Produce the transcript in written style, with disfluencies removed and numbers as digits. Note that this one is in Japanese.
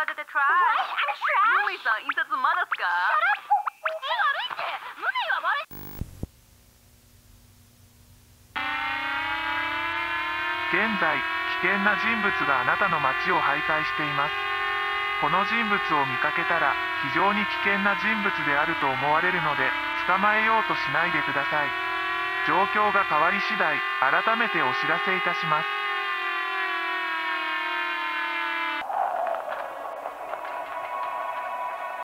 started a trial. Why? I'm trash. Yumi-san, 印刷まだっすか? Shut up. 字悪いって。胸が割れ。現在、危険な人物があなたの街を徘徊しています。この人物を見かけたら、非常に危険な人物であると思われるので、捕まえようとしないでください。状況が変わり次第、改めてお知らせいたします。